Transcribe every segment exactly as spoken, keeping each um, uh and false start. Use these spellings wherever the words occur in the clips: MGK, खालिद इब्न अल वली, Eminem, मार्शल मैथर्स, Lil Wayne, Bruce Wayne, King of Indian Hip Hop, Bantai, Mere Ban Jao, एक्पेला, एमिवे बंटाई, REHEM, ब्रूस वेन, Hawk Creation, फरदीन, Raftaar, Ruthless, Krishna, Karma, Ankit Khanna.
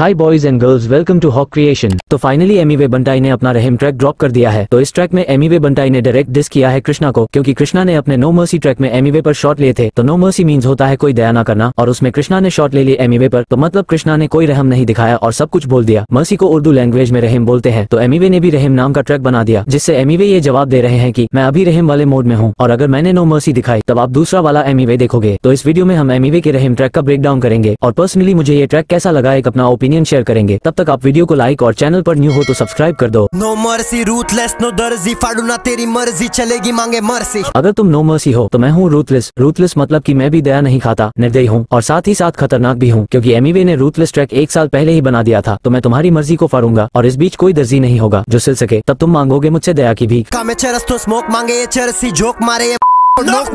High boys and girls, welcome to hoc creation. तो finally एमिवे बंटाई ने अपना रेहेम ट्रैक ड्रॉप कर दिया है। तो इस ट्रैक में एमिवे बंटाई ने डायरेक्ट डिस किया है कृष्णा को, क्योंकि कृष्णा ने अपने नो मर्सी ट्रैक में एमिवे पर शॉट लिए थे। तो नो मर्सी मींस होता है कोई दया ना करना, और उसमें कृष्णा ने शॉट ले लिए एमिवे पर। तो मतलब कृष्णा ने कोई रहम नहीं दिखाया और सब कुछ बोल दिया। मर्सी को उर्दू लैंग्वेज में रेहेम बोलते हैं। तो एमिवे ने भी रेहेम नाम का ट्रैक बना दिया, जिससे एमिवे ये जवाब दे रहे हैं कि मैं अभी रेहेम वाले मोड में हूँ, और अगर मैंने नो मर्सी दिखाई तब आप दूसरा वाला एमिवे देखोगे। तो इस वीडियो में हम एमिवे के रेहेम ट्रैक का ब्रेक डाउन करेंगे, और पर्सनली मुझे ये ट्रैक कैसा लगा एक अपना ओपिनियन शेयर करेंगे। तब तक आप वीडियो को लाइक और चैनल पर न्यू हो तो सब्सक्राइब कर दो। नो मर्सी रूथलेस, नो दर्जी, फाड़ू ना तेरी मर्जी, चलेगी मांगे मर्सी। अगर तुम नो मर्सी हो तो मैं हूँ रूथलेस। रूथलेस मतलब कि मैं भी दया नहीं खाता, निर्दयी हूँ और साथ ही साथ खतरनाक भी हूँ, क्योंकि एमिवे ने रूथलेस ट्रैक एक साल पहले ही बना दिया था। तो मैं तुम्हारी मर्जी को फाड़ूंगा और इस बीच कोई दर्जी नहीं होगा जो सिल सके। तब तुम मांगोगे मुझसे दया की भी। स्मोक मांगे चरसी, जोक मारे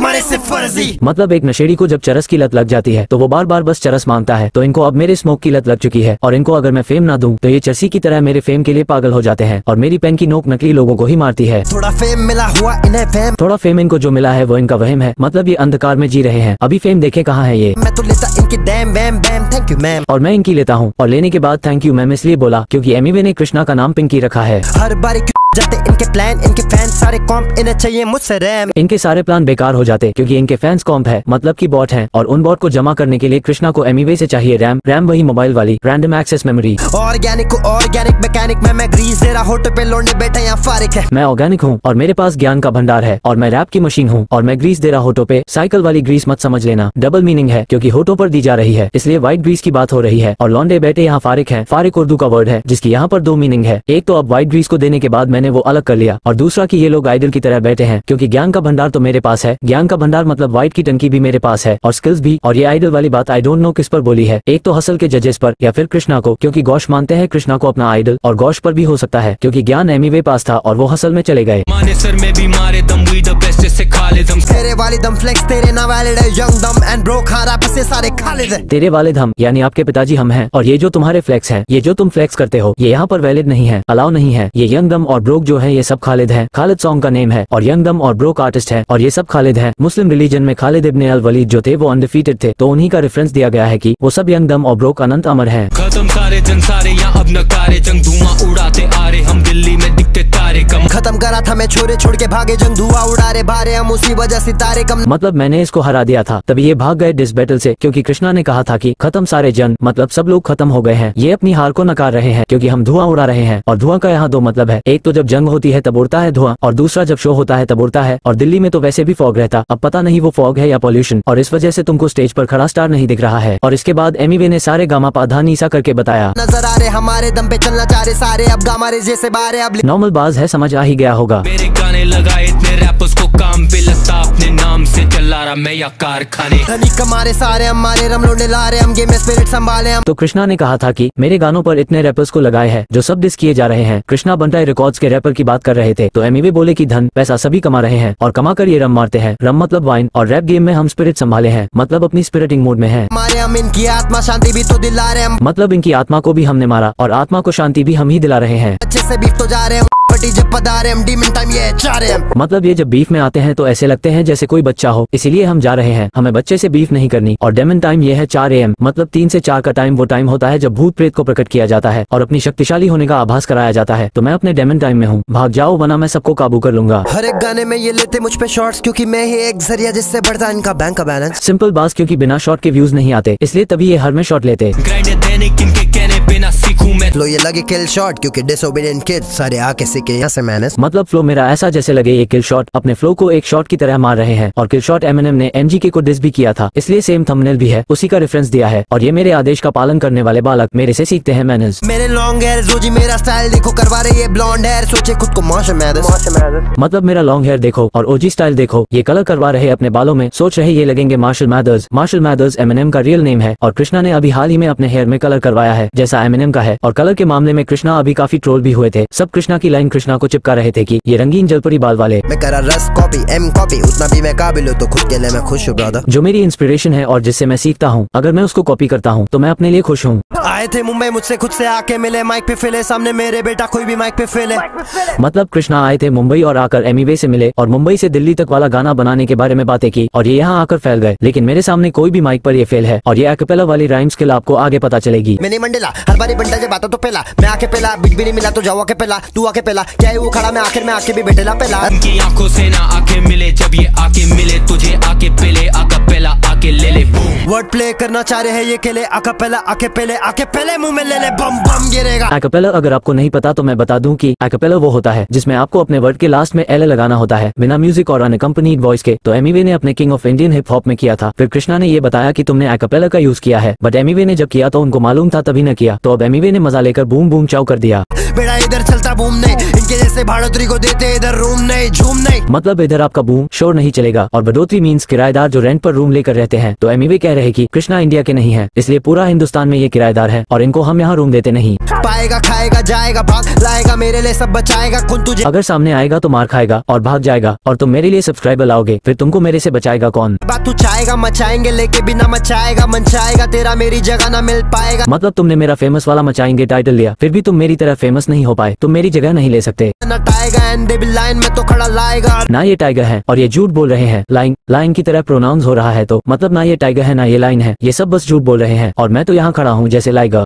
मारे से फर्जी। मतलब एक नशेड़ी को जब चरस की लत लग जाती है तो वो बार बार बस चरस मांगता है। तो इनको अब मेरे स्मोक की लत लग चुकी है, और इनको अगर मैं फेम ना दूं तो ये चरसी की तरह मेरे फेम के लिए पागल हो जाते हैं, और मेरी पेन की नोक नकली लोगों को ही मारती है। थोड़ा फेम मिला हुआ इन्हें फेम, थोड़ा फेम इनको जो मिला है वो इनका वहम है। मतलब ये अंधकार में जी रहे हैं, अभी फेम देखे कहाँ है ये। मैं तो लेता इनकी डैम वैम वैम, थैंक यू मैम। और मैं इनकी लेता हूँ, और लेने के बाद थैंक यू मैम इसलिए बोला क्योंकि एमिवे ने कृष्णा का नाम पिंकी रखा है। हर बार जाते इनके प्लान, इनके फैंस सारे कॉम्प, इन्हें चाहिए मुझसे रैम। इनके सारे प्लान बेकार हो जाते क्योंकि इनके फैंस कॉम्प है, मतलब कि बॉट हैं, और उन बॉट को जमा करने के लिए कृष्णा को एमिवे से चाहिए रैम। रैम वही मोबाइल वाली रैंडम एक्सेस मेमोरी। ऑर्गेनिक को ऑर्गेनिक, मैकेनिक में मैं ग्रीस तेरा होटल पे लौंडे बैठे यहाँ फारिक है। मैं ऑर्गेनिक हूँ और मेरे पास ज्ञान का भंडार है, और मैं रैप की मशीन हूँ और मैं ग्रीस तेरा होटो पे। साइकिल वाली ग्रीस मत समझ लेना, डबल मीनिंग है क्योंकि होटो पर दी जा रही है इसलिए व्हाइट ग्रीस की बात हो रही है, और लौंडे बैठे यहाँ फारिक है। फारिक उर्दू का वर्ड है जिसकी यहाँ पर दो मीनिंग है, एक तो अब व्हाइट ग्रीस को देने के बाद मैंने वो अलग कर लिया, और दूसरा कि ये लोग आइडल की तरह बैठे हैं क्योंकि ज्ञान का भंडार तो मेरे पास है। ज्ञान का भंडार मतलब व्हाइट की टंकी भी मेरे पास है, और स्किल्स भी। और ये आइडल वाली बात आई डोंट नो किस पर बोली है, एक तो हसल के जजेस पर या फिर कृष्णा को, क्योंकि गौश मानते हैं कृष्णा को अपना आइडल, और गौश पर भी हो सकता है क्योंकि ज्ञान एमिवे पास था और वो हसल में चले गए। तेरे वाले धम यानी आपके पिताजी हम हैं, और ये जो तुम्हारे फ्लेक्स हैं, ये जो तुम फ्लेक्स करते हो ये यहाँ पर वैलिड नहीं है, अलाउ नहीं है। ये यंग दम और ब्रोक जो है ये सब खालिद हैं। खालिद सॉन्ग का नेम है, और यंग दम और ब्रोक आर्टिस्ट हैं, और ये सब खालिद हैं। मुस्लिम रिलीजन में खालिद इब्न अल वली जो थे वो अनडिफीटेड थे, तो उन्हीं का रेफरेंस दिया गया है कि वो सब यंग दम और ब्रोक अनंत अमर हैं। खत्म सारे जन सारे या अब नकारे, जंग धुआं उड़ाते आ रहे हम, दिल्ली में दिखते तारे कम। खत्म करा था मैं छोरे, छोड़ के भागे, जंग धुआं उड़ा रहे भारे हम, उसी वजह से तारे कम। मतलब मैंने इसको हरा दिया था, तभी ये भाग गए डिस बैटल से, क्योंकि कृष्णा ने कहा था कि खत्म सारे जन मतलब सब लोग खत्म हो गए हैं। ये अपनी हार को नकार रहे हैं क्योंकि हम धुआं उड़ा रहे हैं, और धुआं का यहाँ दो मतलब है, एक तो जब जंग होती है तब उड़ता है धुआं, और दूसरा जब शो होता है तब उड़ता है। और दिल्ली में तो वैसे भी फॉग रहता, अब पता नहीं वो फॉग है या पॉल्यूशन, और इस वजह से तुमको स्टेज पर खड़ा स्टार नहीं दिख रहा है। और इसके बाद एमिवे ने सारे गामा पाधा नीसा करके बताया, नजर आ रहे हमारे दम पे चलना चाह रहे सारे, अब गामा रे जैसे बारे। अब नॉर्मल बाज है, समझ आ ही गया होगा। मेरे गाने लगाए इतने रैपर्स को काम पे लगता, अपने नाम से चला रहा मैं या कारखाने, हमारे सारे हमारे रम लोने ला रहे हम, गेम में स्पिरिट संभाले हम। तो कृष्णा ने कहा था कि मेरे गानों पर इतने रैपर्स को लगाए हैं जो सब डिस किए जा रहे हैं। कृष्णा बंटाई रिकॉर्ड्स के रैपर की बात कर रहे थे, तो एमिवे बोले कि धन पैसा सभी कमा रहे हैं, और कमा कर ये रम मारते हैं। रम मतलब वाइन, और रैप गेम में हम स्पिरिट संभाले हैं, मतलब अपनी स्पिरिटिंग मूड में है। मारे हम इनकी आत्मा शांति भी तो दिला रहे हम, मतलब इनकी आत्मा को भी हमने मारा और आत्मा को शांति भी हम ही दिला रहे हैं। अच्छे से भी तो जा रहे हैं, जब पधारे हम डीमन टाइम ये चारे हम। मतलब ये जब बीफ में आते हैं तो ऐसे लगते हैं जैसे कोई बच्चा हो, इसीलिए हम जा रहे हैं, हमें बच्चे से बीफ नहीं करनी। और डेमन टाइम ये है चार ए एम, मतलब तीन से चार का टाइम वो टाइम होता है जब भूत प्रेत को प्रकट किया जाता है और अपनी शक्तिशाली होने का आभास कराया जाता है। तो मैं अपने डेमन टाइम में हूँ, भाग जाओ वरना मैं सबको काबू कर लूंगा। हर एक गाने में ये लेते मुझ पे शॉट्स, क्योंकि मैं ही एक जरिया जिससे बढ़ता इनका बैंक का बैलेंस। सिंपल बात, क्योंकि बिना शॉट के व्यूज नहीं आते इसलिए तभी ये हर में शॉट लेते। फ्लो ये लगे किल शॉट, क्योंकि डिसोबीडिएंट किड्स सारे आके सीखे यहाँ से मैनर्स। मतलब फ्लो मेरा ऐसा जैसे लगे ये किल शॉट, अपने फ्लो को एक शॉट की तरह मार रहे हैं। और किल शॉट एमिनेम ने एमजीके को डिस भी किया था, इसलिए सेम थंबनेल भी है, उसी का रेफरेंस दिया है। और ये मेरे आदेश का पालन करने वाले बालक मेरे से सीखते हैं मैनर्स। मेरे लॉन्ग हेयर रोजी, मेरा स्टाइल देखो, करवा रहे ये ब्लॉन्ड हेयर, सोचे खुद को मार्शल मैथर्स। मतलब मेरा लॉन्ग हेयर देखो और ओजी स्टाइल देखो, ये कलर करवा रहे अपने बालों में, सोच रहे ये लगेंगे मार्शल मैथर्स। मार्शल मैथर्स Eminem का रियल नेम है, और कृष्णा ने अभी हाल ही में अपने हेयर में कलर करवाया है जैसा एमिनेम का है, और कलर के मामले में कृष्णा अभी काफी ट्रोल भी हुए थे। सब कृष्णा की लाइन कृष्णा को चिपका रहे थे कि ये रंगीन जलपरी बाल वाले। मैं करा रस कॉपी एम कॉपी उतना भी मैं काबिल हूं तो खुद के लिए मैं खुश हूं ब्रदर। जो मेरी इंस्पिरेशन है और जिससे मैं सीखता हूँ, अगर मैं उसको कॉपी करता हूँ तो मैं अपने लिए खुश हूँ। आए थे मुंबई मुझसे खुद से आके मिले, माइक पे फेले सामने मेरे बेटा कोई भी माइक पे फेले। मतलब कृष्णा आए थे मुंबई और आकर एमिवे से मिले और मुंबई से दिल्ली तक वाला गाना बनाने के बारे में बातें की और ये यहाँ आकर फैल गए। लेकिन मेरे सामने कोई भी माइक पर ये फेल है और ये एक्पेला वाली राइम स्किल आपको आगे पता चलेगी। मैंने मंडेला हर बारी बंटा जब आता तो पहला मैं आके पहला बीट भी नहीं मिला तो जाओ आके पहला तू आके पहला क्या है वो खड़ा मैं आखिर में आके भी बैठेला पहला। उनकी आंखों से ना आके मिले जब ये आके मिले तुझे आके पहले आका पहला आके ले ले वर्ड प्ले करना चाह रहे हैं ये केले आका पहला आके पहले आके पहले मुँह में ले ले बम बम गिरेगा। एक्पेला अगर आपको नहीं पता तो मैं बता दूं कि एक्पेला वो होता है जिसमें आपको अपने वर्ड के लास्ट में एल लगाना होता है बिना म्यूजिक और अनकंपनीड वॉइस के। तो एमिवे ने अपने king of Indian hip hop में किया था। फिर कृष्णा ने ये बताया कि तुमने एक्पेला का यूज किया है, बट एमिवे ने जब किया तो उनको मालूम था तभी न किया। तो अब एमिवे ने मजा लेकर बूम बूम चाव कर दिया। बेड़ा इधर चलता बूम नहीं, इनके जैसे भाड़ोतरी को देते इधर रूम नहीं झूम नहीं। मतलब इधर आपका बूम शोर नहीं चलेगा और भड़ोतरी मींस किराएदार जो रेंट पर रूम लेकर रहते हैं। तो एमिवे कह रहे कि कृष्णा इंडिया के नहीं है इसलिए पूरा हिंदुस्तान में ये किराएदार है और इनको हम यहाँ रूम देते नहीं। पाएगा खाएगा जाएगा भाग लाएगा मेरे लिए सब बचाएगा कौन तुझे। अगर सामने आएगा तो मार खाएगा और भाग जाएगा और तुम मेरे लिए सब्सक्राइबर लाओगे फिर तुमको मेरे से बचाएगा कौन। बात तू चाहेगा मचाएंगे लेके बिना मचाएगा मनचाएगा तेरा मेरी जगह ना मिल पाएगा। मतलब तुमने मेरा फेमस वाला मचाएंगे टाइटल लिया फिर भी तुम मेरी तरह फेमस नहीं हो पाए, तुम मेरी जगह नहीं ले सकते ना। ये टाइगर है और ये झूठ बोल रहे हैं। लाइन लाइन की तरह प्रोनाउंस हो रहा है तो मतलब ना ये टाइगर है ना ये लाइन है, ये सब बस झूठ बोल रहे हैं और मैं तो यहाँ खड़ा हूँ जैसे लाइगर।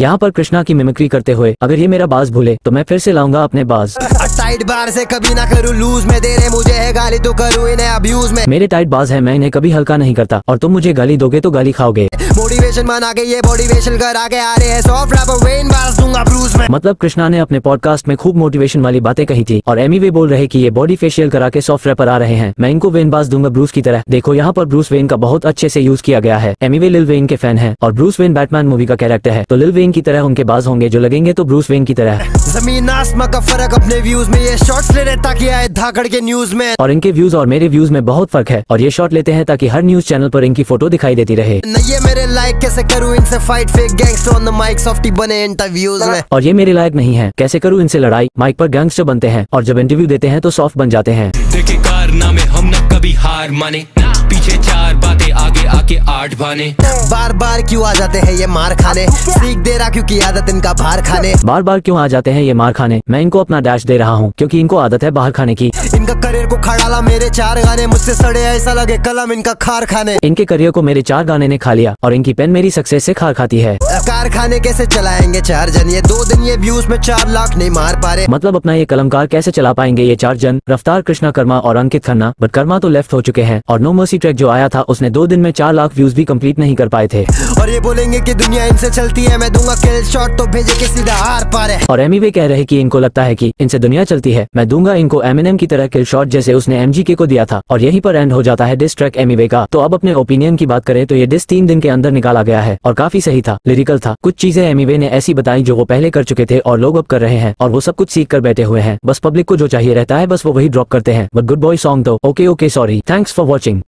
यहाँ पर कृष्णा की मिमिक्री करते हुए अगर ये मेरा बाज भूले तो मैं फिर से लाऊंगा अपने बाज। टाइट बार से कभी ना करूँ लूज में दे रहे मुझे गाली तो करूँ इन्हें अब्यूज में। मेरे टाइट बाज है, मैं इन्हें कभी हल्का नहीं करता और तुम मुझे गाली दोगे तो गाली खाओगे। मोटिवेशन माना के ये मोटिवेशन कर आगे आ रहे हैं सॉफ्ट रैपर वेन बाज दूंगा ब्रूस में। मतलब कृष्णा ने अपने पॉडकास्ट में खूब मोटिवेशन वाली बातें कही थी और एमिवे बोल रहे कि ये बॉडी फेशियल करा के सॉफ्ट रैपर आ रहे हैं, मैं इनको वेन बाज दूंगा ब्रूस की तरह। देखो यहाँ पर ब्रूस वेन का बहुत अच्छे से यूज किया गया है। एमिवे लिल वेन के फैन है और ब्रूस वेन बैटमैन मूवी का कैरेक्टर है तो लिल वेन की तरह उनके बाज होंगे जो लगेंगे तो ब्रूस वेन की तरह। जमीन आसमां का फर्क अपने व्यूज में ये शॉर्ट्स ले रहे ताकि आए धाकड़ के न्यूज में। और इनके व्यूज और मेरे व्यूज में बहुत फर्क है और ये शॉर्ट लेते हैं ताकि हर न्यूज चैनल पर इनकी फोटो दिखाई देती रहे। ये मेरे लायक कैसे करूँ इनसे fight fake gangster on the mic softy बने इंटरव्यूज में। और ये मेरे लायक नहीं है, कैसे करूँ इनसे लड़ाई, माइक पर गैंगस्टर बनते हैं और जब इंटरव्यू देते हैं तो सॉफ्ट बन जाते हैं। देखे कारनामे हम न कभी हार माने पीछे चार बातें आगे आके आठ भाने। बार बार क्यों आ जाते हैं ये मार खाने, सीख दे रहा क्योंकि आदत इनका बाहर खाने। बार बार क्यों आ जाते हैं ये मार खाने, मैं इनको अपना डैश दे रहा हूँ क्योंकि इनको आदत है बाहर खाने की। इनका करियर को खड़ा मेरे चार गाने मुझसे सड़े ऐसा लगे कलम इनका खार खाने। इनके करियर को मेरे चार गाने ने खा लिया और इनकी पेन मेरी सक्सेस से खार खाती है। कारखाने कैसे चलाएंगे चार जन, ये दो दिन ये व्यूज में चार लाख नहीं मार पा रहे। मतलब अपना ये कलमकार कैसे चला पाएंगे ये चार जन, रफ्तार कृष्णा कर्मा और अंकित खन्ना। बट कर्मा तो लेफ्ट हो चुके हैं और नो मर्सी ट्रैक जो आया था उसने दो दिन में चार लाख व्यूज भी कंप्लीट नहीं कर पाए थे। और ये बोलेंगे कि दुनिया इनसे चलती है मैं दूंगा किल शॉट तो भेजे के सीधा आर पार है। और एमिवे कह रहे कि इनको लगता है कि इनसे दुनिया चलती है, मैं दूंगा इनको एमिनेम की तरह किल शॉट जैसे उसने एमजीके को दिया था। और यहीं पर एंड हो जाता है डिस ट्रैक एमिवे का। तो अब अपने ओपिनियन की बात करें तो ये डिस तीन दिन के अंदर निकाला गया है और काफी सही था, लिरिकल था। कुछ चीजें एमिवे ने ऐसी बताई जो वो पहले कर चुके थे और लोग अब कर रहे हैं और वो सब कुछ सीख कर बैठे हुए हैं। बस पब्लिक को जो चाहिए रहता है बस वो वही ड्रॉप करते हैं। बट गुड बॉय सॉन्ग तो okay okay sorry thanks for watching.